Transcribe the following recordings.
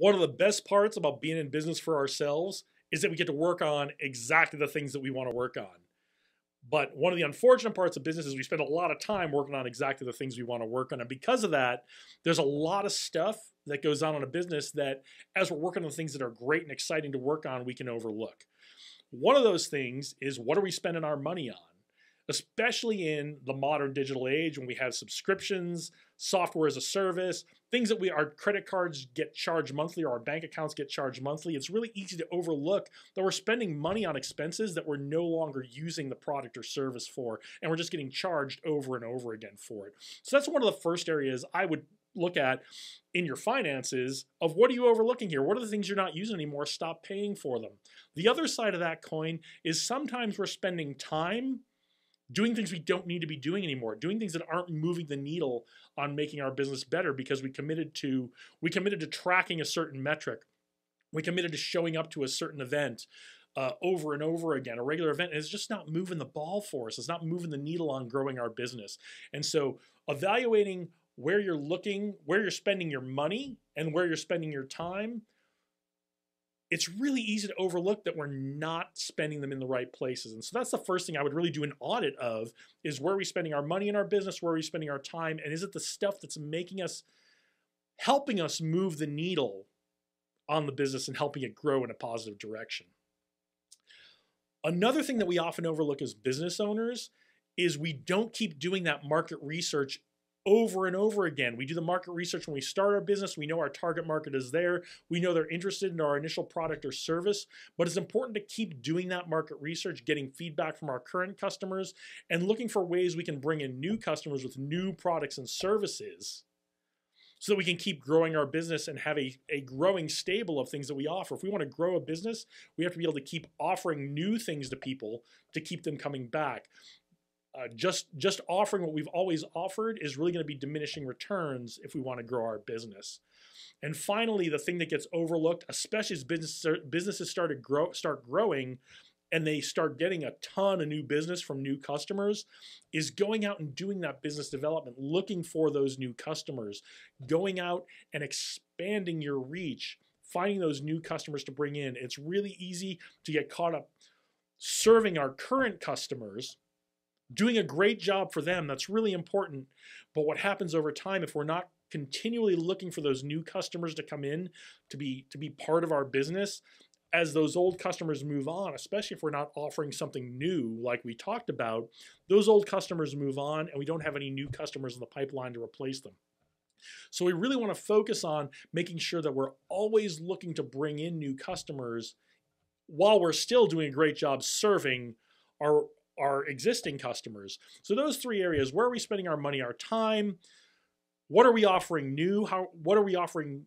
One of the best parts about being in business for ourselves is that we get to work on exactly the things that we want to work on. But one of the unfortunate parts of business is we spend a lot of time working on exactly the things we want to work on. And because of that, there's a lot of stuff that goes on in a business that as we're working on the things that are great and exciting to work on, we can overlook. One of those things is, what are we spending our money on? Especially in the modern digital age when we have subscriptions, software as a service, things that our credit cards get charged monthly or our bank accounts get charged monthly. It's really easy to overlook that we're spending money on expenses that we're no longer using the product or service for, and we're just getting charged over and over again for it. So that's one of the first areas I would look at in your finances of, what are you overlooking here? What are the things you're not using anymore? Stop paying for them. The other side of that coin is, sometimes we're spending time doing things we don't need to be doing anymore, doing things that aren't moving the needle on making our business better, because we committed to tracking a certain metric. We committed to showing up to a certain event over and over again, a regular event, and it's just not moving the ball for us. It's not moving the needle on growing our business. And so evaluating where you're looking, where you're spending your money, and where you're spending your time, it's really easy to overlook that we're not spending them in the right places. And so that's the first thing I would really do an audit of, is where are we spending our money in our business? Where are we spending our time? And is it the stuff that's helping us move the needle on the business and helping it grow in a positive direction? Another thing that we often overlook as business owners is, we don't keep doing that market research over and over again. We do the market research when we start our business. We know our target market is there. We know they're interested in our initial product or service, but it's important to keep doing that market research, getting feedback from our current customers, and looking for ways we can bring in new customers with new products and services, so that we can keep growing our business and have a growing stable of things that we offer. If we want to grow a business, we have to be able to keep offering new things to people to keep them coming back. Just offering what we've always offered is really going to be diminishing returns if we want to grow our business. And finally, the thing that gets overlooked, especially as businesses start growing, and they start getting a ton of new business from new customers, is going out and doing that business development, looking for those new customers, going out and expanding your reach, finding those new customers to bring in. It's really easy to get caught up serving our current customers, doing a great job for them. That's really important. But what happens over time, if we're not continually looking for those new customers to come in to be part of our business, as those old customers move on, especially if we're not offering something new like we talked about, those old customers move on and we don't have any new customers in the pipeline to replace them. So we really want to focus on making sure that we're always looking to bring in new customers while we're still doing a great job serving our existing customers. So those three areas: where are we spending our money, our time, what are we offering new, what are we offering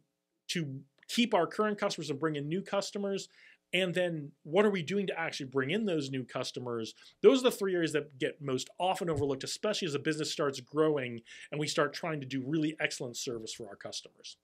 to keep our current customers and bring in new customers, and then what are we doing to actually bring in those new customers? Those are the three areas that get most often overlooked, especially as a business starts growing and we start trying to do really excellent service for our customers.